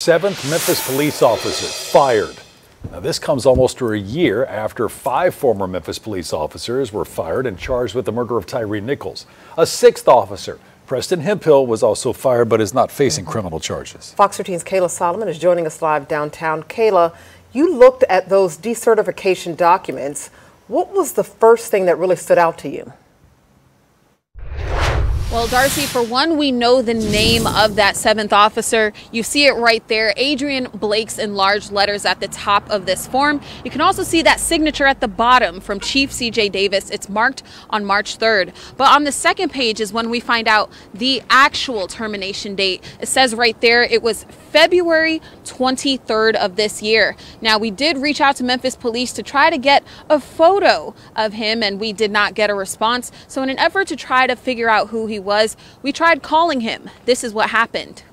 Seventh Memphis police officer fired. Now this comes almost a year after five former Memphis police officers were fired and charged with the murder of Tyre Nichols. A sixth officer, Preston Hemphill, was also fired but is not facing criminal charges. Fox 13's Kayla Solomon is joining us live downtown. Kayla, you looked at those decertification documents. What was the first thing that really stood out to you? Well, Darcy, for one, we know the name of that seventh officer. You see it right there, Adrian Blake's in large letters at the top of this form. You can also see that signature at the bottom from Chief CJ Davis. It's marked on March 3rd. But on the second page is when we find out the actual termination date. It says right there it was February 23rd of this year. Now, we did reach out to Memphis Police to try to get a photo of him, and we did not get a response. So in an effort to try to figure out who he was, we tried calling him. This is what happened.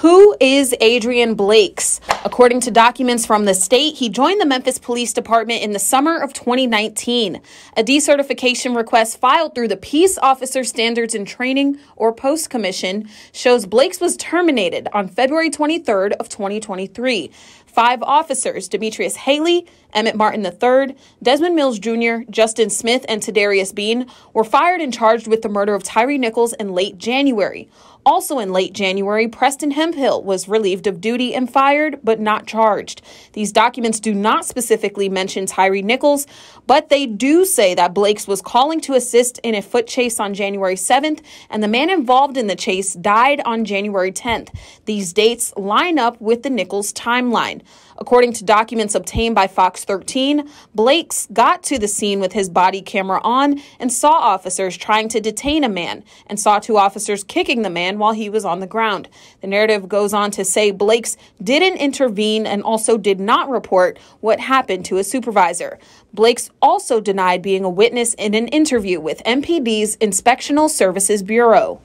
Who is Adrian Blake's? According to documents from the state, he joined the Memphis Police Department in the summer of 2019. A decertification request filed through the Peace Officer Standards and Training, or POST Commission, shows Blake's was terminated on February 23rd of 2023. Five officers, Demetrius Haley, Emmett Martin III, Desmond Mills Jr., Justin Smith, and Tadarrius Bean, were fired and charged with the murder of Tyre Nichols in late January. Also in late January, Preston Hemphill was relieved of duty and fired, but not charged. These documents do not specifically mention Tyre Nichols, but they do say that Blake's was calling to assist in a foot chase on January 7th, and the man involved in the chase died on January 10th. These dates line up with the Nichols timeline. According to documents obtained by Fox 13, Blake's got to the scene with his body camera on and saw officers trying to detain a man and saw two officers kicking the man while he was on the ground. The narrative goes on to say Blake's didn't intervene and also did not report what happened to his supervisor. Blake's also denied being a witness in an interview with MPD's Inspectional Services Bureau.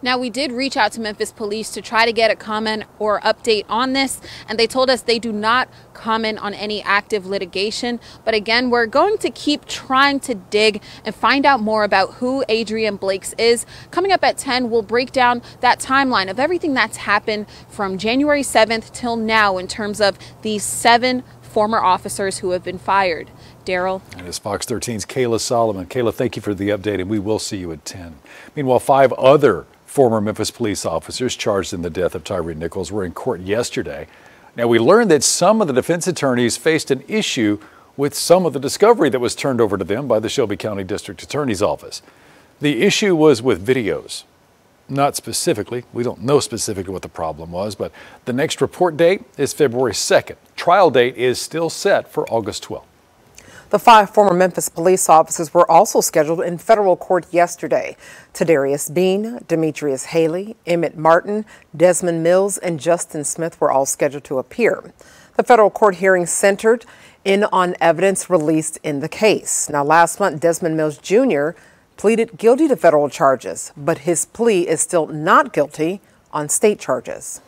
Now, we did reach out to Memphis Police to try to get a comment or update on this, and they told us they do not comment on any active litigation. But again, we're going to keep trying to dig and find out more about who Adrian Blake's is. Coming up at 10, we'll break down that timeline of everything that's happened from January 7th till now in terms of these seven former officers who have been fired. Daryl. And it's Fox 13's Kayla Solomon. Kayla, thank you for the update, and we will see you at 10. Meanwhile, five other former Memphis police officers charged in the death of Tyre Nichols were in court yesterday. Now, we learned that some of the defense attorneys faced an issue with some of the discovery that was turned over to them by the Shelby County District Attorney's Office. The issue was with videos. Not specifically, we don't know specifically what the problem was, but the next report date is February 2nd. Trial date is still set for August 12th. The five former Memphis police officers were also scheduled in federal court yesterday. Tadarrius Bean, Demetrius Haley, Emmett Martin, Desmond Mills, and Justin Smith were all scheduled to appear. The federal court hearing centered in on evidence released in the case. Now, last month, Desmond Mills Jr. pleaded guilty to federal charges, but his plea is still not guilty on state charges.